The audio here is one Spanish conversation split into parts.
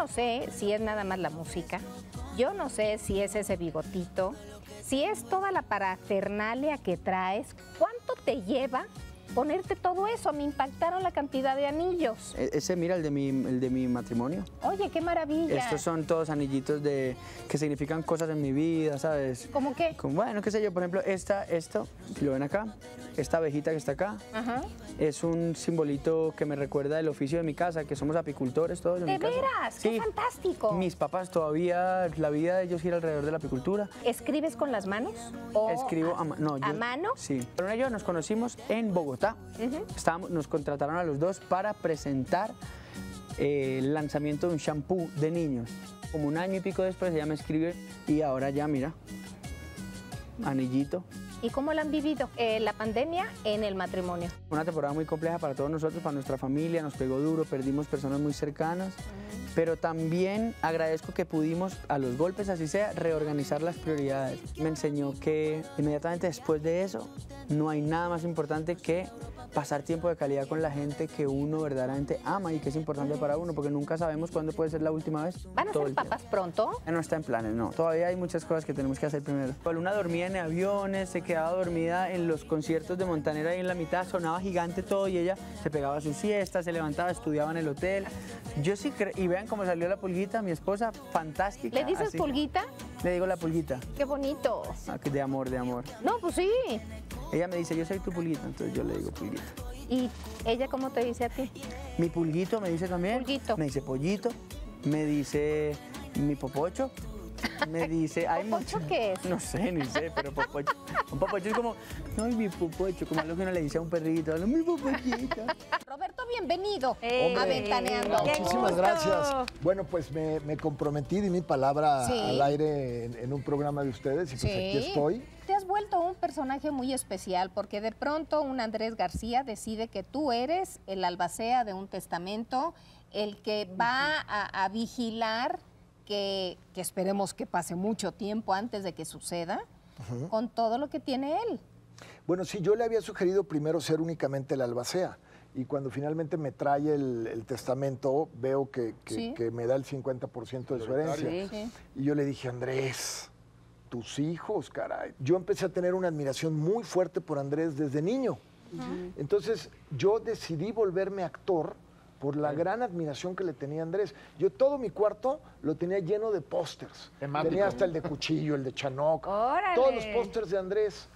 no sé si es nada más la música, yo no sé si es ese bigotito, si es toda la parafernalia que traes, ¿cuánto te lleva ponerte todo eso? Me impactaron la cantidad de anillos. Ese, mira, el de mi matrimonio. Oye, qué maravilla. Estos son todos anillitos de que significan cosas en mi vida, ¿sabes? ¿Cómo qué? Como, bueno, qué sé yo, por ejemplo, esto, lo ven acá, esta abejita que está acá, ajá, es un simbolito que me recuerda el oficio de mi casa, que somos apicultores todos. ¿De veras? ¡Qué fantástico! Mis papás todavía, la vida de ellos gira alrededor de la apicultura. ¿Escribes con las manos? Escribo a mano. ¿A mano? Sí. Con ellos nos conocimos en Bogotá. Nos contrataron a los dos para presentar el lanzamiento de un shampoo de niños. Como un año y pico después ella me escribe y ahora ya, mira, anillito. ¿Y cómo la han vivido la pandemia en el matrimonio? Una temporada muy compleja para todos nosotros, para nuestra familia, nos pegó duro, perdimos personas muy cercanas, pero también agradezco que pudimos, a los golpes así sea, reorganizar las prioridades. Me enseñó que inmediatamente después de eso no hay nada más importante que pasar tiempo de calidad con la gente que uno verdaderamente ama y que es importante para uno, porque nunca sabemos cuándo puede ser la última vez. ¿Van a ser papás pronto? No está en planes, no. Todavía hay muchas cosas que tenemos que hacer primero. La luna dormía en aviones, se quedaba dormida en los conciertos de Montanera ahí en la mitad, sonaba gigante todo y ella se pegaba a su siesta, se levantaba, estudiaba en el hotel. Yo sí creo, y vean cómo salió la Pulguita, mi esposa, fantástica. ¿Le dices así, Pulguita? Le digo la Pulguita. ¡Qué bonito! Ah, de amor, de amor. No, pues sí. Ella me dice, yo soy tu Pulguita, entonces yo le digo Pulguita. ¿Y ella cómo te dice a ti? Mi Pulguito me dice también. Pulguito. Me dice Pollito, me dice mi Popocho, me dice... ¿Popocho qué es? No sé, ni sé, pero Popocho. Un Popocho es como, ay, mi Popocho, como algo que uno le dice a un perrito, mi Popochito. Roberto, bienvenido a Ventaneando. Muchísimas gracias. Bueno, pues me comprometí, di mi palabra al aire en un programa de ustedes y pues aquí estoy. Te has vuelto un personaje muy especial porque de pronto un Andrés García decide que tú eres el albacea de un testamento, el que va a vigilar que esperemos que pase mucho tiempo antes de que suceda, con todo lo que tiene él. Bueno, sí, yo le había sugerido primero ser únicamente el albacea y cuando finalmente me trae el testamento veo que me da el 50% de su herencia. Y yo le dije, Andrés... tus hijos, caray. Yo empecé a tener una admiración muy fuerte por Andrés desde niño. Entonces, yo decidí volverme actor por la gran admiración que le tenía a Andrés. Yo todo mi cuarto lo tenía lleno de pósters. Tenía hasta el de Cuchillo, el de Chanoc. ¡Órale! Todos los pósters de Andrés.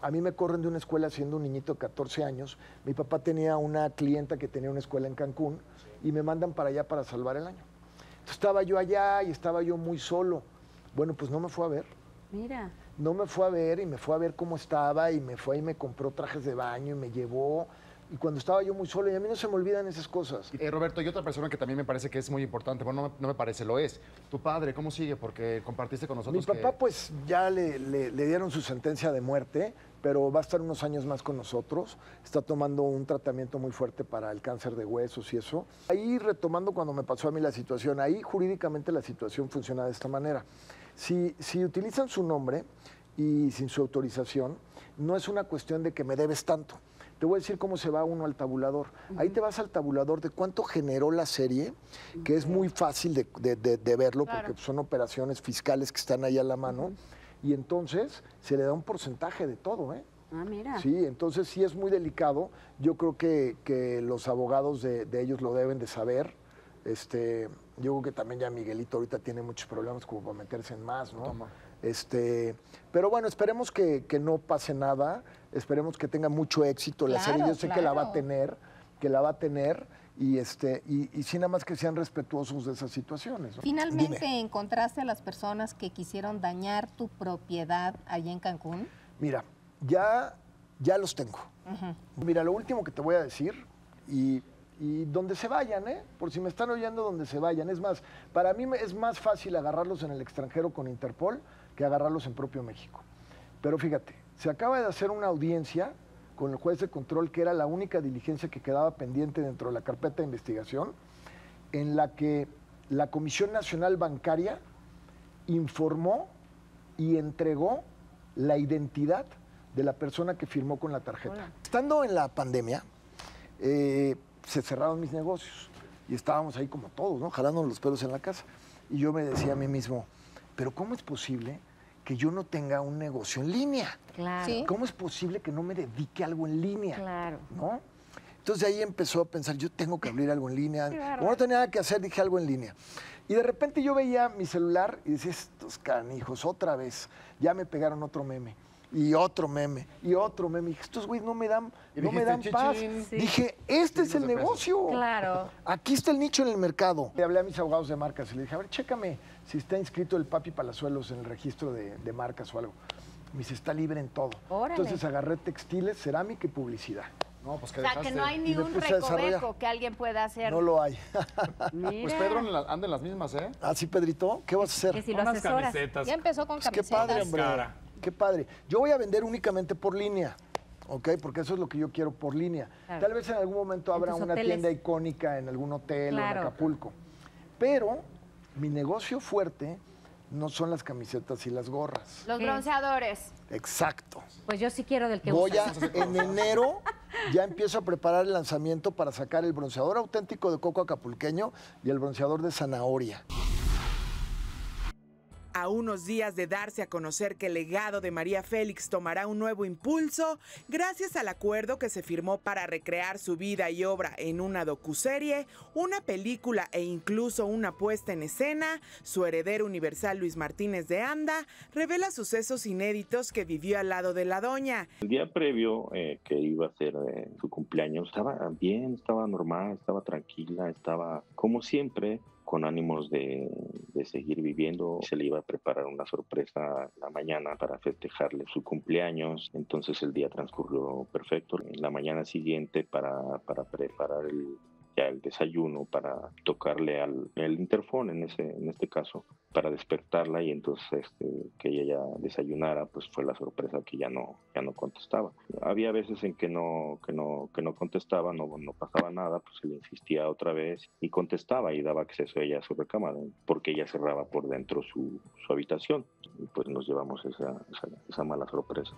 A mí me corren de una escuela siendo un niñito de 14 años. Mi papá tenía una clienta que tenía una escuela en Cancún y me mandan para allá para salvar el año. Entonces, estaba yo allá y estaba yo muy solo. Bueno, pues no me fue a ver. Mira. No me fue a ver y me fue a ver cómo estaba y me fue y me compró trajes de baño y me llevó. Y cuando estaba yo muy solo, y a mí no se me olvidan esas cosas. Roberto, y otra persona que también me parece que es muy importante, bueno, no me parece, lo es. Tu padre, ¿cómo sigue? Porque compartiste con nosotros. Mi papá pues ya le dieron su sentencia de muerte, pero va a estar unos años más con nosotros. Está tomando un tratamiento muy fuerte para el cáncer de huesos y eso. Ahí retomando cuando me pasó a mí la situación, ahí jurídicamente la situación funciona de esta manera. Si utilizan su nombre y sin su autorización, no es una cuestión de que me debes tanto. Te voy a decir cómo se va uno al tabulador. Ahí te vas al tabulador de cuánto generó la serie, que es muy fácil de verlo, porque son operaciones fiscales que están ahí a la mano, y entonces se le da un porcentaje de todo, ¿eh? Ah, mira. Sí, entonces sí es muy delicado. Yo creo que los abogados de ellos lo deben de saber. Yo creo que también ya Miguelito ahorita tiene muchos problemas como para meterse en más, ¿no? Toma. Pero bueno, esperemos que no pase nada, esperemos que tenga mucho éxito la serie. Yo sé que la va a tener, y sí, nada más que sean respetuosos de esas situaciones, ¿no? Finalmente, dime, ¿encontraste a las personas que quisieron dañar tu propiedad allá en Cancún? Mira, ya los tengo. Mira, lo último que te voy a decir y donde se vayan, ¿eh? Por si me están oyendo, donde se vayan. Es más, para mí es más fácil agarrarlos en el extranjero con Interpol que agarrarlos en propio México. Pero fíjate, se acaba de hacer una audiencia con el juez de control, que era la única diligencia que quedaba pendiente dentro de la carpeta de investigación, en la que la Comisión Nacional Bancaria informó y entregó la identidad de la persona que firmó con la tarjeta. Estando en la pandemia, se cerraron mis negocios. y estábamos ahí como todos, ¿no? Jalándonos los pelos en la casa. Y yo me decía a mí mismo, pero ¿cómo es posible que yo no tenga un negocio en línea? Claro. ¿Sí? ¿Cómo es posible que no me dedique a algo en línea? Claro. ¿No? Entonces de ahí empezó a pensar, yo tengo que abrir algo en línea. Claro. Como no tenía nada que hacer, dije algo en línea. Y de repente yo veía mi celular y decía, estos canijos, otra vez, ya me pegaron otro meme. Y otro meme, y otro meme. Dije, estos güeyes no me dan paz. Sí. Dije, este es el negocio. Claro. Aquí está el nicho en el mercado. Le hablé a mis abogados de marcas y le dije, a ver, chécame si está inscrito el Papi Palazuelos en el registro de marcas o algo. Me dice, está libre en todo. Órale. Entonces agarré textiles, cerámica y publicidad. No, pues que dejaste. O sea, que no hay ni un recoveco que alguien pueda hacer. No lo hay. Pues Pedro anda en las mismas, ¿eh? Ah, sí, Pedrito. ¿Qué vas a hacer? Que si unas camisetas. Ya empezó con camisetas. Qué padre, hombre. Cara. Qué padre. Yo voy a vender únicamente por línea, ¿ok? Porque eso es lo que yo quiero, por línea. Claro. Tal vez en algún momento habrá una tienda icónica en algún hotel, claro, o en Acapulco. Pero mi negocio fuerte no son las camisetas y las gorras. Los bronceadores. Exacto. Pues yo sí quiero del que usas. En enero ya empiezo a preparar el lanzamiento para sacar el bronceador auténtico de coco acapulqueño y el bronceador de zanahoria. A unos días de darse a conocer que el legado de María Félix tomará un nuevo impulso gracias al acuerdo que se firmó para recrear su vida y obra en una docuserie, una película e incluso una puesta en escena, su heredero universal Luis Martínez de Anda revela sucesos inéditos que vivió al lado de la doña. El día previo que iba a ser su cumpleaños estaba bien, estaba normal, estaba tranquila, estaba como siempre, con ánimos de seguir viviendo. Se le iba a preparar una sorpresa la mañana para festejarle su cumpleaños, entonces el día transcurrió perfecto. En la mañana siguiente para preparar el desayuno, para tocarle el interfón en este caso, para despertarla y entonces que ella ya desayunara, pues fue la sorpresa que ya no contestaba. Había veces en que no contestaba, no pasaba nada, pues se le insistía otra vez y contestaba y daba acceso a ella a su recámara, porque ella cerraba por dentro su habitación y pues nos llevamos esa mala sorpresa.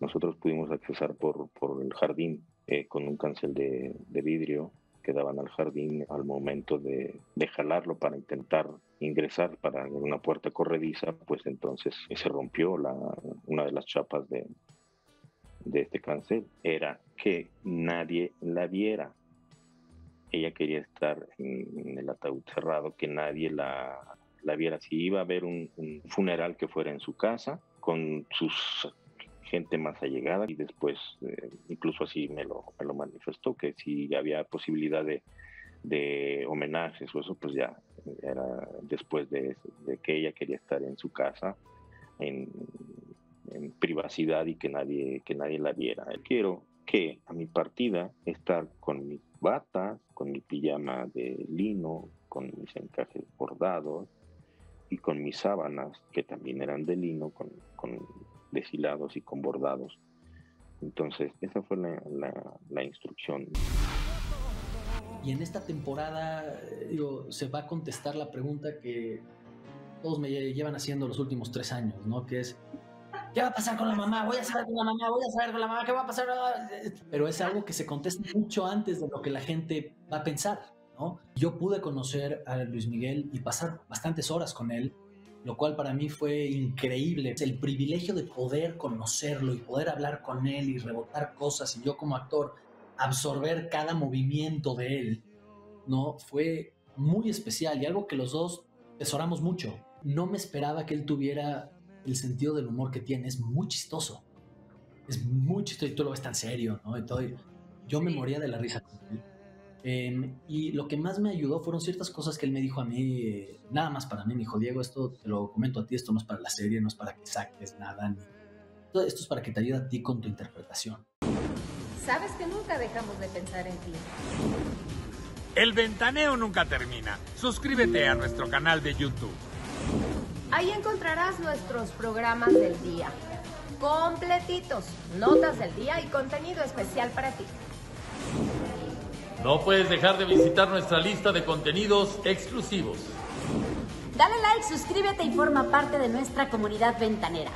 Nosotros pudimos accesar por el jardín con un cancel de vidrio que daban al jardín al momento de jalarlo para intentar ingresar para una puerta corrediza, pues entonces se rompió una de las chapas de este cancel. Era que nadie la viera. Ella quería estar en el ataúd cerrado, que nadie la viera. Si iba a haber un funeral, que fuera en su casa, con sus gente más allegada, y después incluso así me lo manifestó, que si había posibilidad de homenajes o eso, pues ya era después de que ella quería estar en su casa en privacidad y que nadie la viera. Quiero que a mi partida estar con mis batas, con mi pijama de lino, con mis encajes bordados y con mis sábanas, que también eran de lino, con deshilados y con bordados. Entonces, esa fue la instrucción. Y en esta temporada, digo, se va a contestar la pregunta que todos me llevan haciendo los últimos 3 años, ¿no? Que es, ¿qué va a pasar con la mamá? Voy a saber con la mamá, voy a saber con la mamá, ¿qué va a pasar? Pero es algo que se contesta mucho antes de lo que la gente va a pensar, ¿no? Yo pude conocer a Luis Miguel y pasar bastantes horas con él, lo cual para mí fue increíble. El privilegio de poder conocerlo y poder hablar con él y rebotar cosas, y yo como actor absorber cada movimiento de él, ¿no? Fue muy especial y algo que los dos tesoramos mucho. No me esperaba que él tuviera el sentido del humor que tiene. Es muy chistoso. Es muy chistoso y tú lo ves tan serio, ¿no? Y todo, yo me moría de la risa con él. Y lo que más me ayudó fueron ciertas cosas que él me dijo a mí, nada más para mí. Me dijo, Diego, esto te lo comento a ti, esto no es para la serie, no es para que saques nada, esto es para que te ayude a ti con tu interpretación. Sabes que nunca dejamos de pensar en ti. El ventaneo nunca termina. Suscríbete a nuestro canal de YouTube. Ahí encontrarás nuestros programas del día, completitos, notas del día y contenido especial para ti. No puedes dejar de visitar nuestra lista de contenidos exclusivos. Dale like, suscríbete y forma parte de nuestra comunidad ventanera.